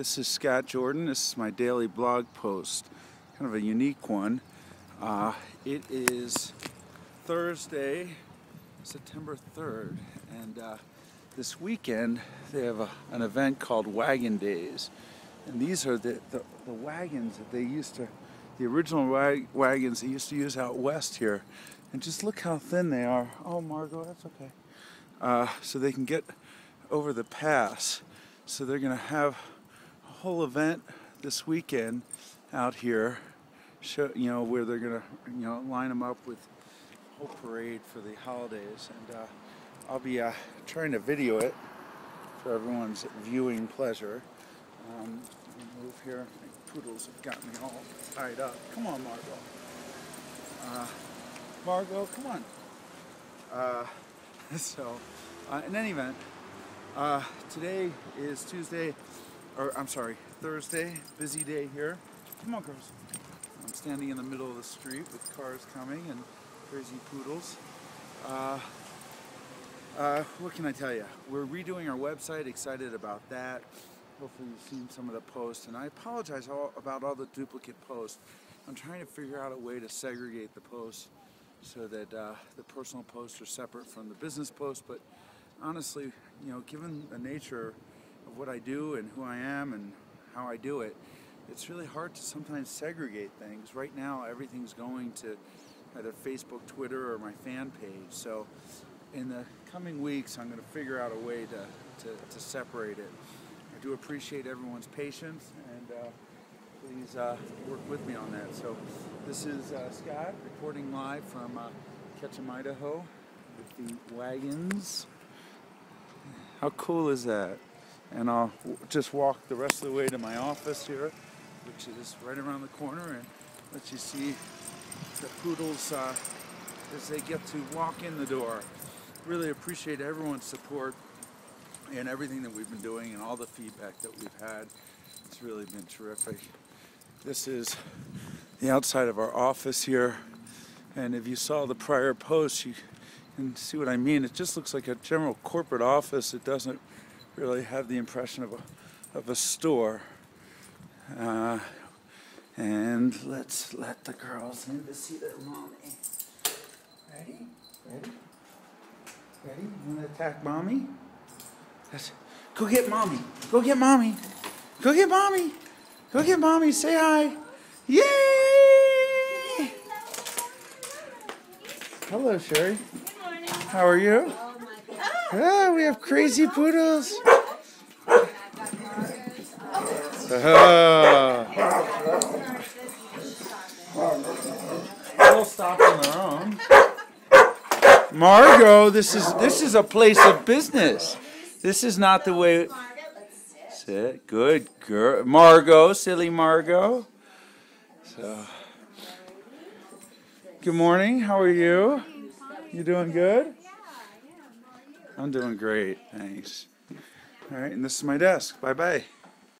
This is Scott Jordan. This is my daily blog post, kind of a unique one. It is Thursday, September 3rd, and this weekend they have an event called Wagon Days, and these are the wagons that they used to, the original wagons they used to use out west here, and just look how thin they are. Oh, Margo, that's okay. So they can get over the pass. So they're gonna have a whole event this weekend out here, show, you know, where they're gonna, you know, line them up with a whole parade for the holidays, and I'll be trying to video it for everyone's viewing pleasure. I'll move here. My poodles have got me all tied up. Come on, Margo. Margo, come on. In any event, today is Tuesday, or I'm sorry, Thursday, busy day here. Come on, girls. I'm standing in the middle of the street with cars coming and crazy poodles. What can I tell you? We're redoing our website, excited about that. Hopefully you've seen some of the posts, and I apologize about all the duplicate posts. I'm trying to figure out a way to segregate the posts so that the personal posts are separate from the business posts, but honestly, you know, given the nature of what I do and who I am and how I do it, it's really hard to sometimes segregate things. Right now, everything's going to either Facebook, Twitter, or my fan page. So in the coming weeks, I'm going to figure out a way to separate it. I do appreciate everyone's patience, and please work with me on that. So this is Scott reporting live from Ketchum, Idaho, with the wagons. How cool is that? And I'll just walk the rest of the way to my office here, which is right around the corner, and let you see the poodles as they get to walk in the door. Really appreciate everyone's support and everything that we've been doing and all the feedback that we've had. It's really been terrific. This is the outside of our office here, and if you saw the prior posts, you and see what I mean. It just looks like a general corporate office. It doesn't really have the impression of a store. And let's let the girls in to see their mommy. Ready? Ready? Ready? You want to attack mommy? That's, go get mommy. Go get mommy. Go get mommy. Go get mommy. Say hi. Yay! Hello, Sherry. How are you? Oh my God. Oh, we have crazy poodles. They'll stop on their own. Margo, this is a place of business. This is not the way. Sit. Good girl, Margo. Silly Margo. So. Good morning. How are you? You doing good? I'm doing great, thanks. All right, and this is my desk. Bye-bye.